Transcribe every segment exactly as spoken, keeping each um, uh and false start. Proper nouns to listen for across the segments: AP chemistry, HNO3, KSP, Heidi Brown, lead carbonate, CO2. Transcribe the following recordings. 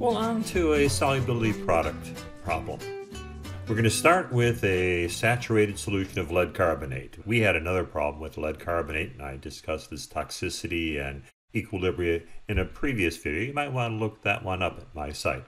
Well, on to a solubility product problem. We're going to start with a saturated solution of lead carbonate. We had another problem with lead carbonate, and I discussed this toxicity and equilibria in a previous video. You might want to look that one up at my site.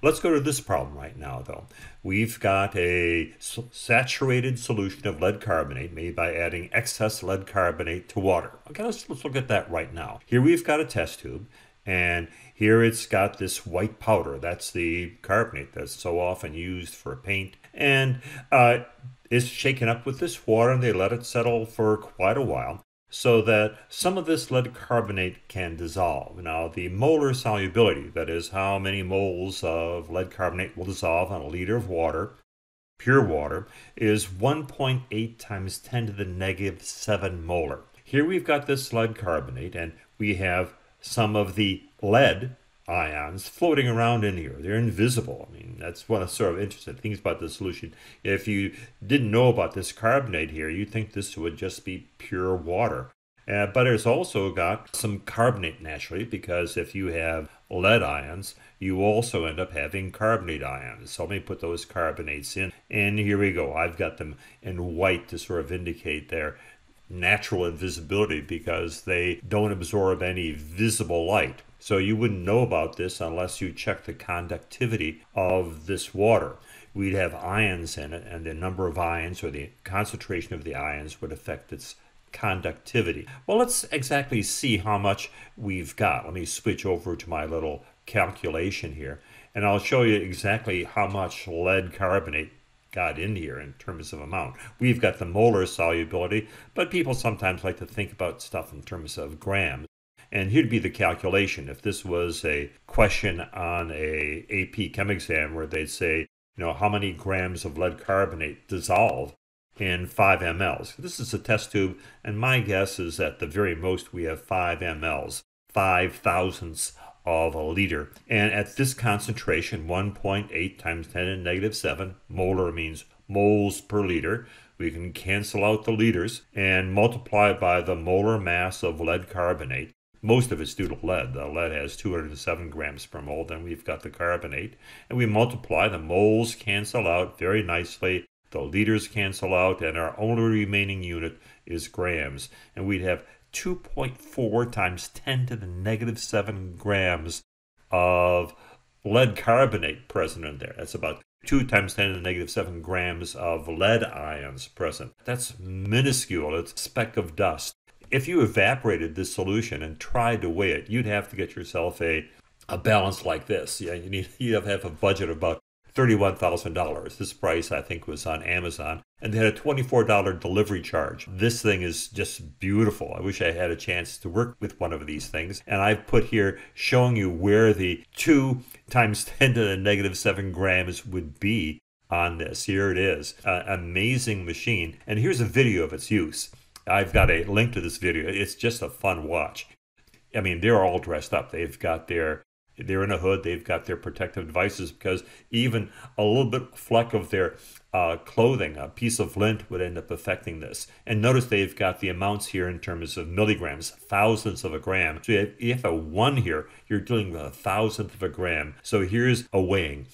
Let's go to this problem right now, though. We've got a saturated solution of lead carbonate made by adding excess lead carbonate to water. Okay, let's, let's look at that right now. Here we've got a test tube, and here it's got this white powder. That's the carbonate that's so often used for paint. And uh, it's shaken up with this water, and they let it settle for quite a while, so that some of this lead carbonate can dissolve. Now, the molar solubility, that is how many moles of lead carbonate will dissolve on a liter of water, pure water, is one point eight times ten to the negative seven molar. Here we've got this lead carbonate, and we have some of the lead ions floating around in here. They're invisible. I mean, that's one of the sort of interesting things about this solution. If you didn't know about this carbonate here, you'd think this would just be pure water. Uh, but it's also got some carbonate naturally, because if you have lead ions, you also end up having carbonate ions. So let me put those carbonates in. And here we go. I've got them in white to sort of indicate their natural invisibility, because they don't absorb any visible light. So you wouldn't know about this unless you check the conductivity of this water. We'd have ions in it, and the number of ions or the concentration of the ions would affect its conductivity. Well, let's exactly see how much we've got. Let me switch over to my little calculation here, and I'll show you exactly how much lead carbonate got in here in terms of amount. We've got the molar solubility, but people sometimes like to think about stuff in terms of grams. And here'd be the calculation. If this was a question on a A P chem exam where they'd say, you know, how many grams of lead carbonate dissolve in five milliliters? This is a test tube, and my guess is at the very most we have five milliliters, five thousandths of a liter. And at this concentration, one point eight times ten to the negative seven, molar means moles per liter, we can cancel out the liters and multiply by the molar mass of lead carbonate. Most of it's due to lead. The lead has two hundred seven grams per mole. Then we've got the carbonate. And we multiply. The moles cancel out very nicely. The liters cancel out. And our only remaining unit is grams. And we'd have two point four times ten to the negative seven grams of lead carbonate present in there. That's about two times ten to the negative seven grams of lead ions present. That's minuscule. It's a speck of dust. If you evaporated this solution and tried to weigh it, you'd have to get yourself a, a balance like this. Yeah, you need you have, have a budget of about thirty-one thousand dollars. This price, I think, was on Amazon. And they had a twenty-four dollar delivery charge. This thing is just beautiful. I wish I had a chance to work with one of these things. And I've put here showing you where the two times ten to the negative seven grams would be on this. Here it is. An amazing machine. And here's a video of its use. I've got a link to this video. It's just a fun watch. I mean, they're all dressed up. They've got their, they're in a hood. They've got their protective devices, because even a little bit fleck of their uh, clothing, a piece of lint, would end up affecting this. And notice they've got the amounts here in terms of milligrams, thousandths of a gram. So if you have a one here, you're dealing with a thousandth of a gram. So here's a weighing.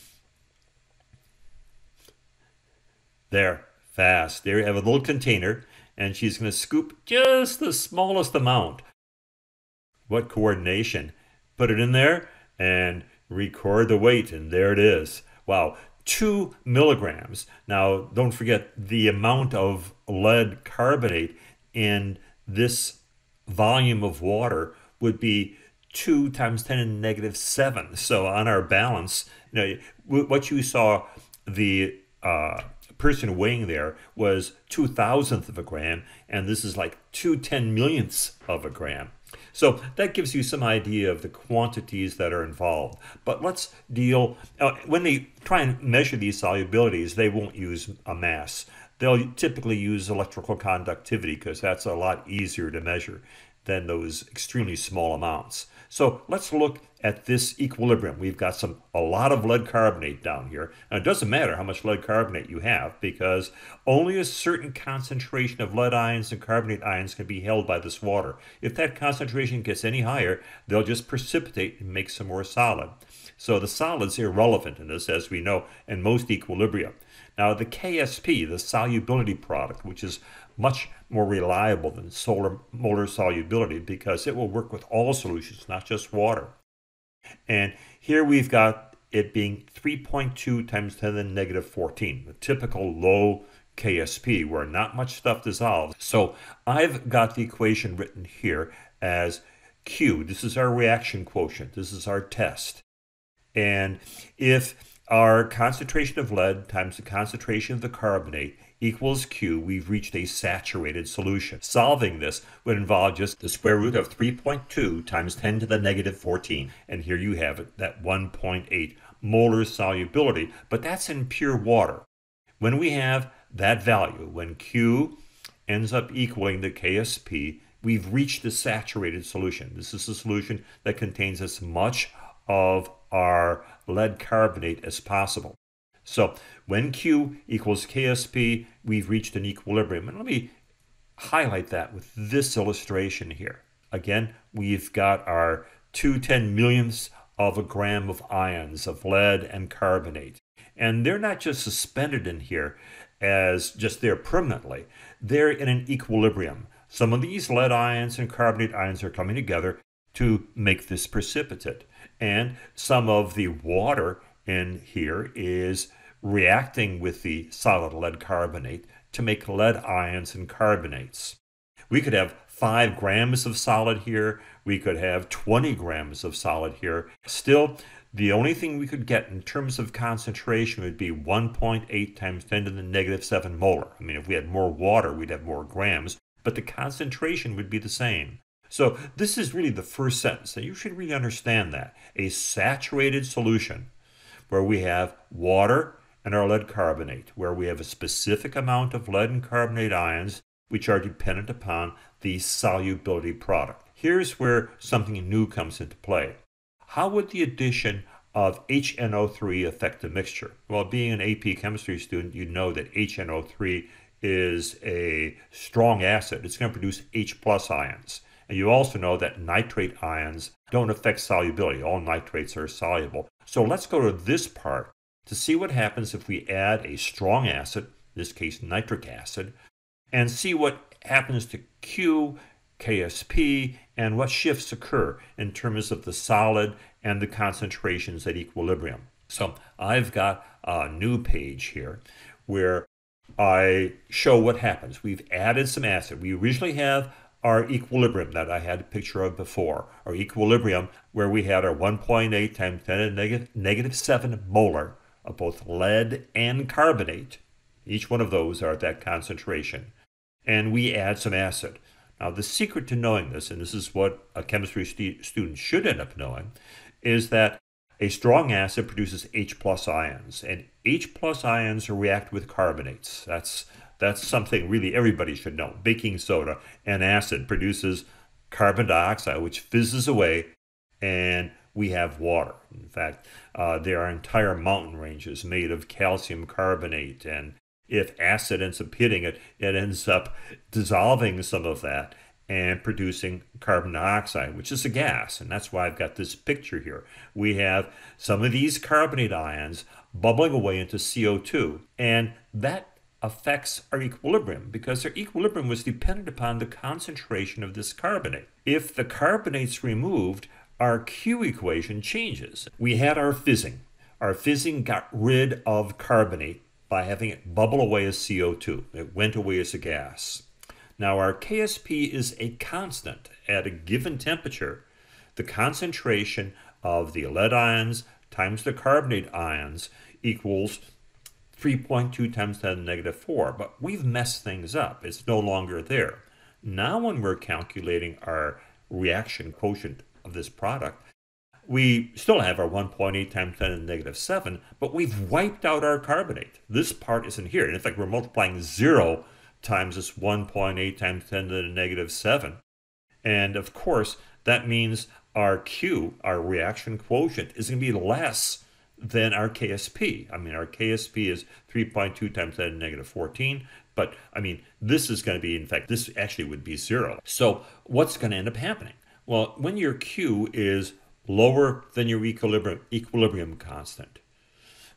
There, fast. There you have a little container. And she's going to scoop just the smallest amount. What coordination. Put it in there and record the weight. And there it is. Wow. Two milligrams. Now, don't forget the amount of lead carbonate in this volume of water would be two times ten to the negative seven. So on our balance, you know, what you saw the uh, person weighing there was two thousandth of a gram, and this is like two ten millionths of a gram. So that gives you some idea of the quantities that are involved. But let's deal, uh, when they try and measure these solubilities, they won't use a mass. They'll typically use electrical conductivity, because that's a lot easier to measure than those extremely small amounts. So let's look at this equilibrium. We've got some a lot of lead carbonate down here. Now, it doesn't matter how much lead carbonate you have, because only a certain concentration of lead ions and carbonate ions can be held by this water. If that concentration gets any higher, they'll just precipitate and make some more solid. So the solid's irrelevant in this, as we know, in most equilibria. Now, the K S P, the solubility product, which is much more reliable than solar molar solubility because it will work with all solutions, not just water. And here we've got it being three point two times ten to the negative fourteen, the typical low K S P where not much stuff dissolves. So I've got the equation written here as Q. This is our reaction quotient. This is our test. And if our concentration of lead times the concentration of the carbonate equals Q, we've reached a saturated solution. Solving this would involve just the square root of three point two times ten to the negative fourteen. And here you have it, that one point eight molar solubility, but that's in pure water. When we have that value, when Q ends up equaling the K S P, we've reached the saturated solution. This is a solution that contains as much of our lead carbonate as possible. So when Q equals K S P, we've reached an equilibrium. And let me highlight that with this illustration here. Again, we've got our two ten millionths of a gram of ions of lead and carbonate. And they're not just suspended in here as just there permanently. They're in an equilibrium. Some of these lead ions and carbonate ions are coming together to make this precipitate. And some of the water in here is reacting with the solid lead carbonate to make lead ions and carbonates. We could have five grams of solid here. We could have twenty grams of solid here. Still, the only thing we could get in terms of concentration would be one point eight times ten to the negative seven molar. I mean, if we had more water, we'd have more grams, but the concentration would be the same. So this is really the first sentence. Now, you should really understand that. A saturated solution where we have water and our lead carbonate, where we have a specific amount of lead and carbonate ions which are dependent upon the solubility product. Here's where something new comes into play. How would the addition of H N O three affect the mixture? Well, being an A P chemistry student, you know that H N O three is a strong acid. It's going to produce H plus ions. And you also know that nitrate ions don't affect solubility. All nitrates are soluble. So let's go to this part to see what happens if we add a strong acid, in this case nitric acid, and see what happens to Q, K S P, and what shifts occur in terms of the solid and the concentrations at equilibrium. So I've got a new page here where I show what happens. We've added some acid. We originally have our equilibrium that I had a picture of before, our equilibrium where we had our one point eight times ten to the negative seven molar of both lead and carbonate. Each one of those are at that concentration. And we add some acid. Now, the secret to knowing this, and this is what a chemistry stu student should end up knowing, is that a strong acid produces H plus ions, and H plus ions react with carbonates. That's That's something really everybody should know. Baking soda and acid produces carbon dioxide, which fizzes away, and we have water. In fact, uh, there are entire mountain ranges made of calcium carbonate, and if acid ends up hitting it, it ends up dissolving some of that and producing carbon dioxide, which is a gas, and that's why I've got this picture here. We have some of these carbonate ions bubbling away into C O two, and that affects our equilibrium because their equilibrium was dependent upon the concentration of this carbonate. If the carbonate's removed, our Q equation changes. We had our fizzing. Our fizzing got rid of carbonate by having it bubble away as C O two. It went away as a gas. Now our K S P is a constant. At a given temperature, the concentration of the lead ions times the carbonate ions equals three point two times ten to the negative four, but we've messed things up. It's no longer there. Now when we're calculating our reaction quotient of this product, we still have our one point eight times ten to the negative seven, but we've wiped out our carbonate. This part isn't here. And in fact, we're multiplying zero times this one point eight times ten to the negative seven. And of course, that means our Q, our reaction quotient, is going to be less than our K S P. I mean, our K S P is three point two times ten to the negative fourteen. But, I mean, this is going to be, in fact, this actually would be zero. So what's going to end up happening? Well, when your Q is lower than your equilibrium, equilibrium constant,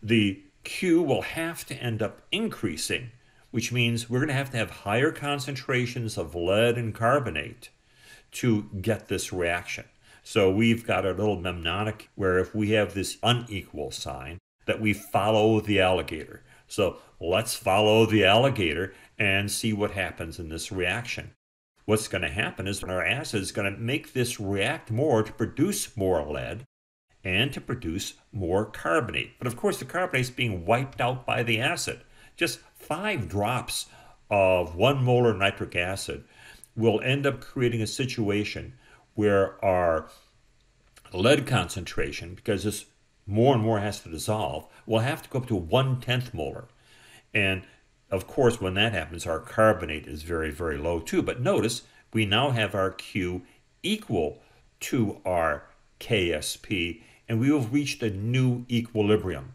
the Q will have to end up increasing, which means we're going to have to have higher concentrations of lead and carbonate to get this reaction. So we've got a little mnemonic where if we have this unequal sign, that we follow the alligator. So let's follow the alligator and see what happens in this reaction. What's going to happen is our acid is going to make this react more to produce more lead and to produce more carbonate. But of course the carbonate is being wiped out by the acid. Just five drops of one molar nitric acid will end up creating a situation where our lead concentration, because this more and more has to dissolve, will have to go up to one-tenth molar. And of course, when that happens, our carbonate is very, very low too. But notice, we now have our Q equal to our K S P, and we have reached a new equilibrium.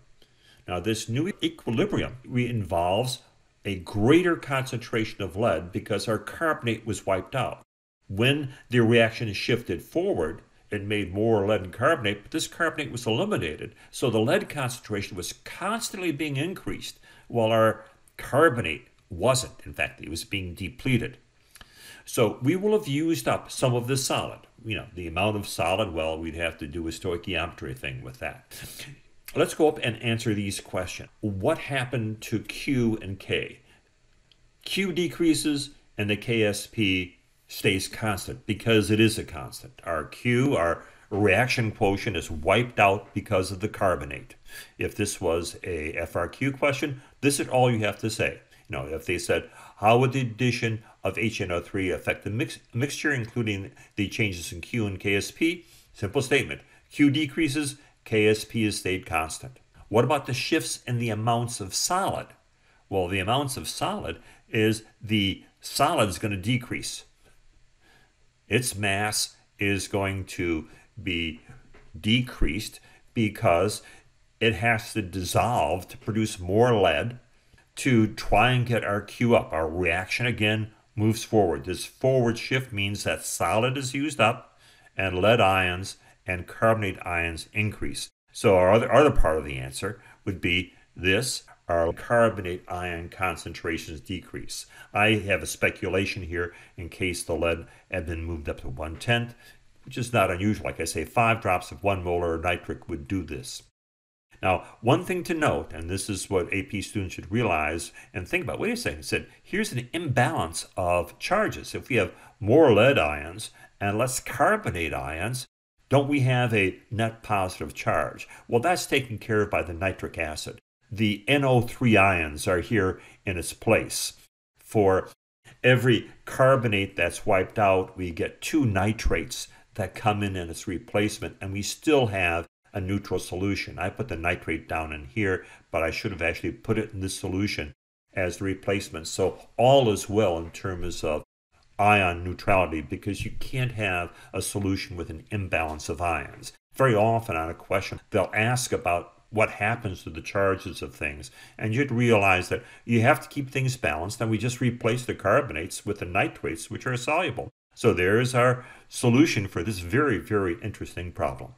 Now, this new equilibrium involves a greater concentration of lead because our carbonate was wiped out. When the reaction shifted forward, it made more lead and carbonate, but this carbonate was eliminated. So the lead concentration was constantly being increased while our carbonate wasn't. In fact, it was being depleted. So we will have used up some of the solid. You know, the amount of solid, well, we'd have to do a stoichiometry thing with that. Let's go up and answer these questions. What happened to Q and K? Q decreases and the K S P stays constant because it is a constant. Our Q, our reaction quotient, is wiped out because of the carbonate. If this was a F R Q question, this is all you have to say. You know, if they said, how would the addition of H N O three affect the mix mixture, including the changes in Q and K S P? Simple statement. Q decreases, K S P has stayed constant. What about the shifts in the amounts of solid? Well, the amounts of solid is the solid is going to decrease. Its mass is going to be decreased because it has to dissolve to produce more lead to try and get our Q up. Our reaction again moves forward. This forward shift means that solid is used up and lead ions and carbonate ions increase. So our other, other part of the answer would be this. Our carbonate ion concentrations decrease. I have a speculation here in case the lead had been moved up to one-tenth, which is not unusual. Like I say, five drops of one molar nitric would do this. Now, one thing to note, and this is what A P students should realize and think about. Wait a second, it said, here's an imbalance of charges. If we have more lead ions and less carbonate ions, don't we have a net positive charge? Well, that's taken care of by the nitric acid. The N O three ions are here in its place. For every carbonate that's wiped out, we get two nitrates that come in in its replacement, and we still have a neutral solution. I put the nitrate down in here, but I should have actually put it in this solution as the replacement. So all is well in terms of ion neutrality, because you can't have a solution with an imbalance of ions. Very often on a question, they'll ask about what happens to the charges of things. And you'd realize that you have to keep things balanced, and we just replace the carbonates with the nitrates, which are soluble. So there's our solution for this very, very interesting problem.